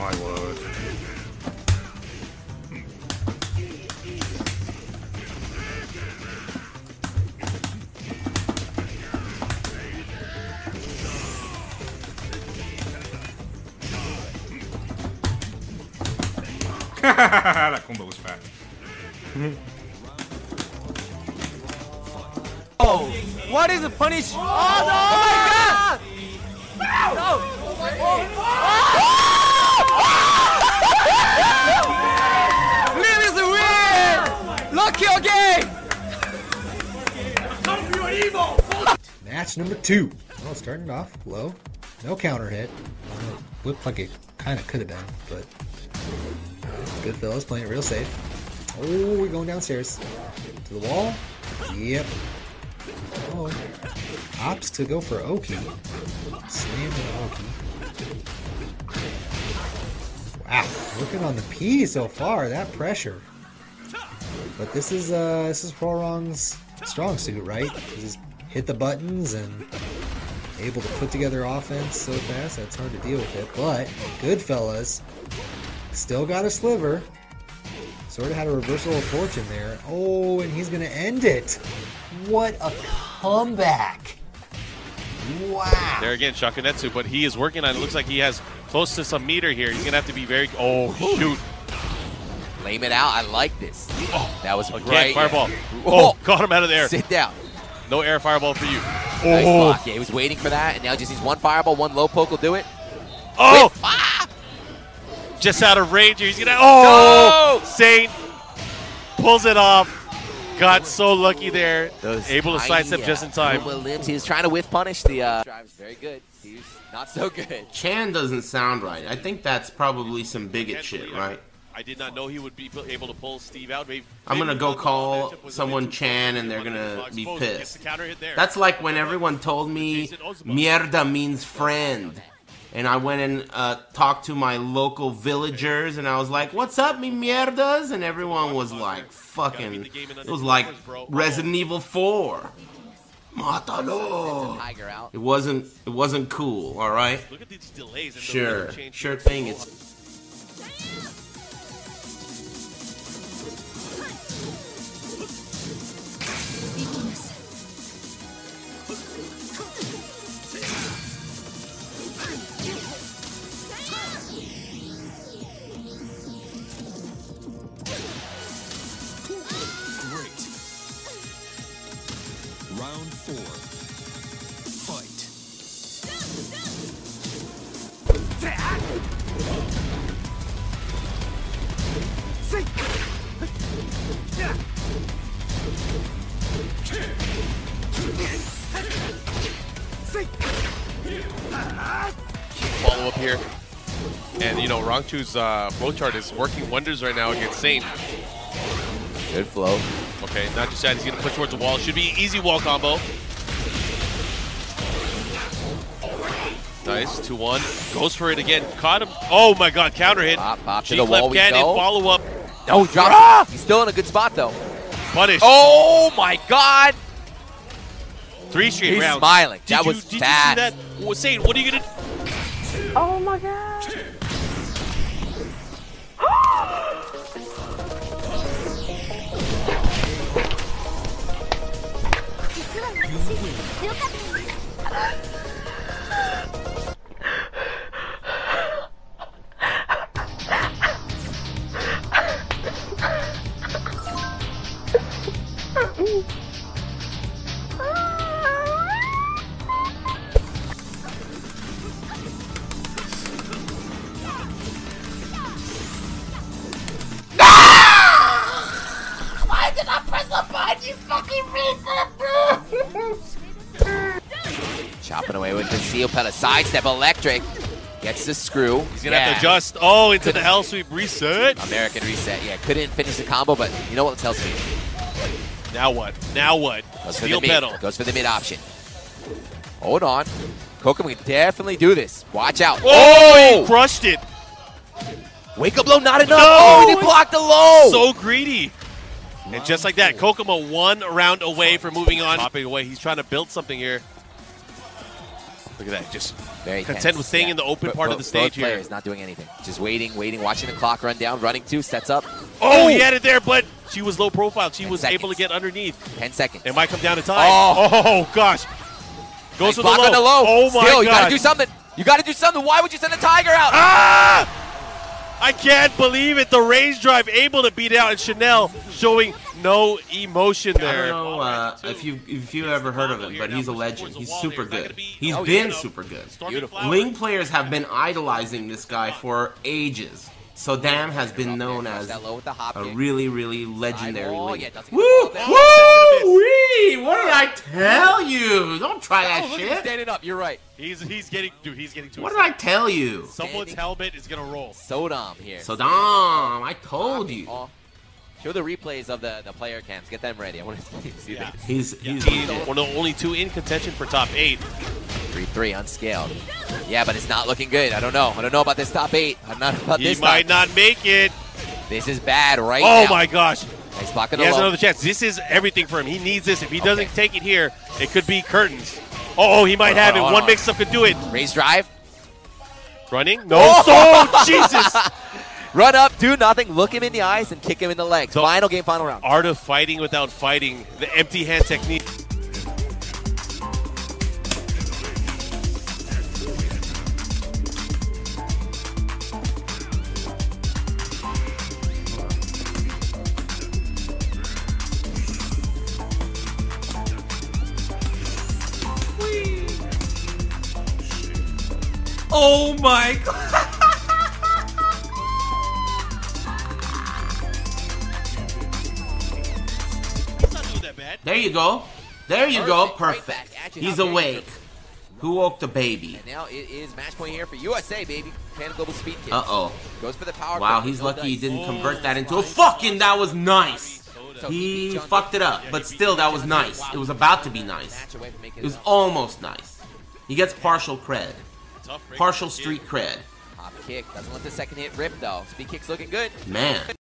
my word. That combo was fair. Oh, what is the punish? Oh, no! Oh my God! No! Oh my God! Oh! Liv is a win! Lock your game! You are evil! Match number 2. Well, starting off low, no counter hit. Looked like it kind of could have been, but. Good fellas playing it real safe. Oh, we're going downstairs. To the wall. Yep. Oh. Opts to go for Oki. Slam Oki. Wow, looking on the P so far, that pressure. But this is Prorong's strong suit, right? He just hit the buttons and able to put together offense so fast, that's hard to deal with it. But good fellas. Still got a sliver. Sort of had a reversal of fortune there. Oh, and he's going to end it. What a comeback. Wow. There again, shakunetsu, but he is working on it. Looks like he has close to some meter here. He's going to have to be very... Oh, shoot. Lame it out. I like this. Oh, that was again, bright. Fireball. Oh, caught him out of there. Sit down. No air fireball for you. Oh. Nice block. Yeah, he was waiting for that, and now just needs one fireball, one low poke will do it. Oh! Just out of range here. He's gonna. Oh! No! Saint pulls it off. Got so lucky there. Those able to sidestep just in time. He was trying to whiff punish the drives. Very good. He was not so good. Chan doesn't sound right. I think that's probably some bigot shit, right? I did not know he would be able to pull Steve out. Maybe I'm gonna go call someone Chan, and they're gonna be pissed. That's like when everyone told me "mierda" means friend. And I went and talked to my local villagers, and I was like, what's up, mi mierdas? And everyone was like, fucking, it was like Resident Evil 4. Matalo. It wasn't cool, all right? Sure, sure thing. It's... Follow up here, and you know Rongchu's flow chart is working wonders right now against Saint. Good flow. Okay, not just that, he's gonna push towards the wall. Should be easy wall combo. Nice, 2-1. Goes for it again. Caught him. Oh my God, counter hit. Bop, bop to the wall. Cannon, follow up. No, he drops. Ah! He's still in a good spot though. Punish. Oh my God. 3 straight he's rounds. He's smiling. That was bad. Did you see that? Saint, what are you gonna do? Oh my God. Chopping away with the seal pedal. Sidestep electric. Gets the screw. He's going to have to adjust. Oh, into the L sweep reset. American reset. Yeah, couldn't finish the combo, but you know what tells me. Now what? Now what? Seal pedal. Goes for the mid option. Hold on. Kokomo can definitely do this. Watch out. Oh, he crushed it. Wake up low, not enough. No! Oh, he blocked the low. So greedy. And just like that, Kokomo 1 round away from moving on. Popping away. He's trying to build something here. Look at that. Just content with staying in the open part of the stage here. Players not doing anything. Just waiting, watching the clock run down, running two, sets up. Oh, he had it there, but she was low profile. She was able to get underneath. 10 seconds. It might come down to time. Oh gosh. Goes with the low. Oh, my God. You got to do something. You got to do something. Why would you send a Tiger out? Ah! I can't believe it. The range drive able to beat out, and Chanel showing no emotion there. I don't know if you ever heard of him, but he's a legend. He's super good. He's been super good. Ling players have been idolizing this guy for ages. Sodam has been known as a really, really legendary league. Woo-wee! What did I tell you? Don't try that shit. He's standing up. You're right. He's getting, dude. He's getting too. What did I tell you? Someone's helmet is gonna roll. Sodam here. Sodam, I told you. Show the replays of the player cams. Get them ready. I want to see that. He's one of the only two in contention for top 8. 3-3 unscaled. Yeah, but it's not looking good. I don't know. I don't know about this top 8. I'm not about this. He might not make it. This is bad right now. Oh my gosh. Nice block of the low. He has another chance. This is everything for him. He needs this. If he doesn't take it here, it could be curtains. Oh, he might have it. One mix up could do it. Raise drive. Running? No. Oh, Jesus. Run up, do nothing, look him in the eyes, and kick him in the legs. So final game, final round. Art of fighting without fighting. The empty hand technique. Oh my God! There you go. There you go. Perfect. He's awake. Who woke the baby? And now it is match point here for USA, baby. Pan Global Speed Kick. Uh-oh. Goes for the power. Wow, he's lucky he didn't convert that into a fucking. That was nice. He fucked it up, but still, that was nice. It was about to be nice. It was almost nice. He gets partial cred. Partial street cred. Hop kick. Doesn't let the second hit rip, though. Speed kick's looking good. Man.